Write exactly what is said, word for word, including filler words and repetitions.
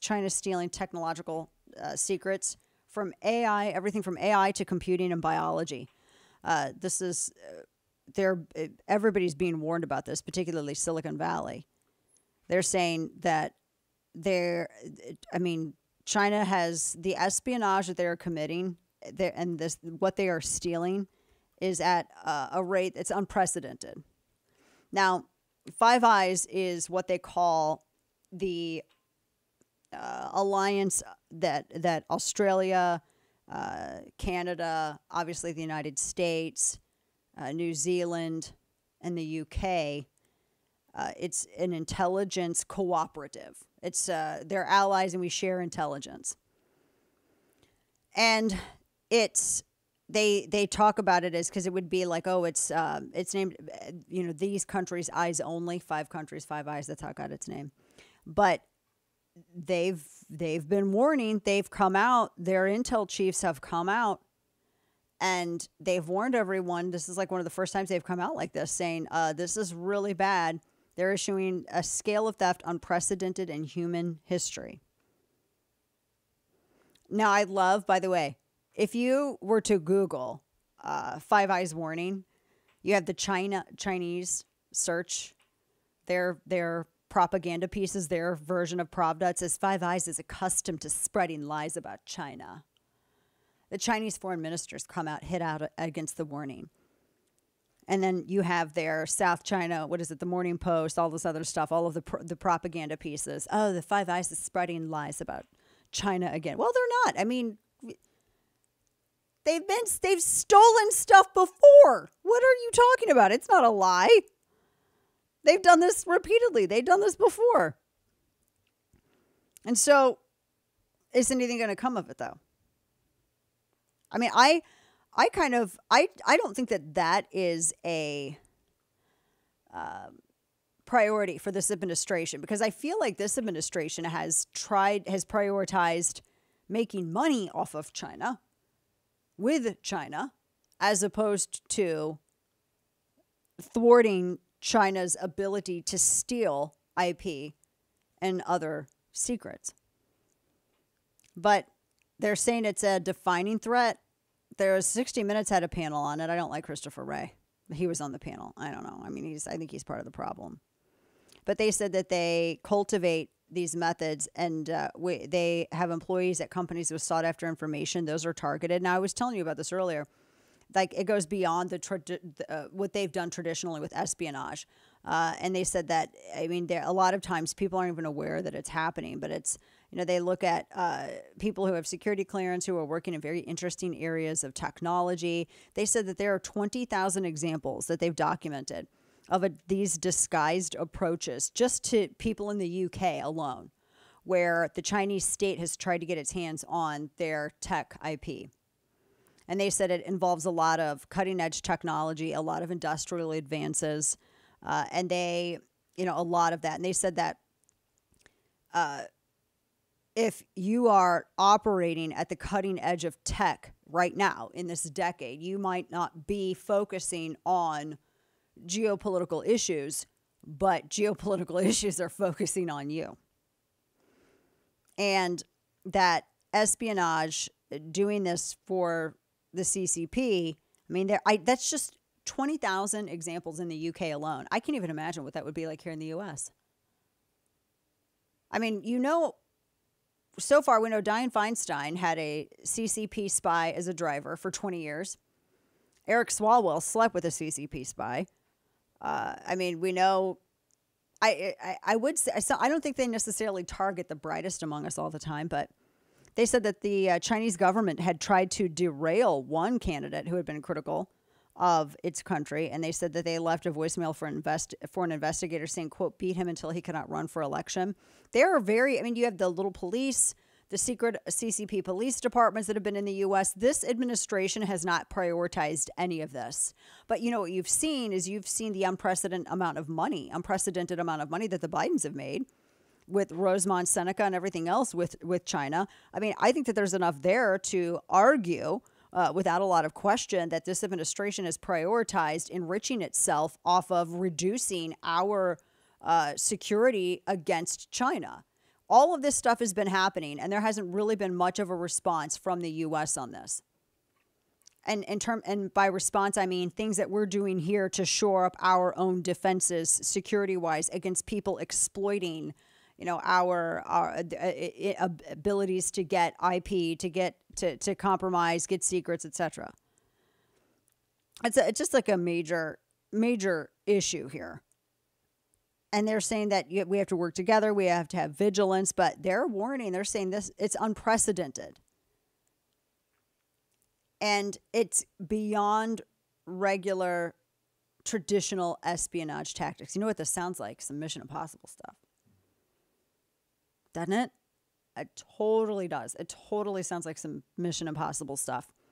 China's stealing technological uh, secrets from A I, everything from A I to computing and biology. Uh, this is, uh, they're, everybody's being warned about this, particularly Silicon Valley. They're saying that they're, I mean, China has the espionage that they're committing there, and this, what they are stealing is at uh, a rate that's unprecedented. Now, Five Eyes is what they call the uh, alliance that, that Australia, uh, Canada, obviously the United States, uh, New Zealand, and the U K, uh, it's an intelligence cooperative. It's uh, they're allies and we share intelligence. And it's, They they talk about it as, because it would be like, oh, it's uh, it's named, you know, these countries' eyes only, five countries, Five Eyes, that's how it got its name. But they've they've been warning, they've come out, their intel chiefs have come out, and they've warned everyone. This is like one of the first times they've come out like this, saying uh, this is really bad. They're issuing a scale of theft unprecedented in human history. Now, I love, by the way, if you were to Google uh, Five Eyes warning, you have the China Chinese search, their their propaganda pieces, their version of Pravda. It says Five Eyes is accustomed to spreading lies about China. The Chinese foreign ministers come out, hit out against the warning. And then you have their South China, what is it, the Morning Post, all this other stuff, all of the, pro the propaganda pieces. Oh, the Five Eyes is spreading lies about China again. Well, they're not. I mean... They've been, they've stolen stuff before. What are you talking about? It's not a lie. They've done this repeatedly. They've done this before. And so, is anything going to come of it, though? I mean, I, I kind of, I, I don't think that that is a um, priority for this administration, because I feel like this administration has tried, has prioritized making money off of China. With China, as opposed to thwarting China's ability to steal I P and other secrets. But they're saying it's a defining threat. There was sixty minutes had a panel on it. I don't like Christopher Ray. He was on the panel. I don't know. I mean, he's, I think he's part of the problem. But they said that they cultivate these methods, and uh, we, they have employees at companies with sought after information. Those are targeted. Now, I was telling you about this earlier. Like, it goes beyond the, the uh, what they've done traditionally with espionage. Uh, and they said that, I mean, there, a lot of times people aren't even aware that it's happening, but it's, you know, they look at uh, people who have security clearance who are working in very interesting areas of technology. They said that there are twenty thousand examples that they've documented of a, these disguised approaches just to people in the U K alone, where the Chinese state has tried to get its hands on their tech I P. And they said it involves a lot of cutting-edge technology, a lot of industrial advances, uh, and they, you know, a lot of that. And they said that uh, if you are operating at the cutting edge of tech right now in this decade, you might not be focusing on geopolitical issues, but geopolitical issues are focusing on you. And that espionage, doing this for the C C P, I mean, there, I, that's just twenty thousand examples in the U K alone. I can't even imagine what that would be like here in the U S. I mean, you know, so far we know Dianne Feinstein had a C C P spy as a driver for twenty years. Eric Swalwell slept with a C C P spy. Uh, I mean, we know. I I, I would say I, I don't think they necessarily target the brightest among us all the time, but they said that the uh, Chinese government had tried to derail one candidate who had been critical of its country, and they said that they left a voicemail for invest for an investigator saying, "quote beat him until he cannot run for election." They are very. I mean, you have the little police. The secret C C P police departments that have been in the U S, this administration has not prioritized any of this. But you know what you've seen is you've seen the unprecedented amount of money, unprecedented amount of money that the Bidens have made with Rosemont Seneca and everything else with, with China. I mean, I think that there's enough there to argue uh, without a lot of question that this administration has prioritized enriching itself off of reducing our uh, security against China. All of this stuff has been happening, and there hasn't really been much of a response from the U S on this. And in term, and by response, I mean things that we're doing here to shore up our own defenses security-wise against people exploiting, you know, our, our uh, abilities to get I P, to get to, to compromise, get secrets, et cetera. It's, a, it's just like a major, major issue here. And they're saying that we have to work together, we have to have vigilance, but they're warning, they're saying this, it's unprecedented. And it's beyond regular, traditional espionage tactics. You know what this sounds like? Some Mission Impossible stuff. Doesn't it? It totally does. It totally sounds like some Mission Impossible stuff.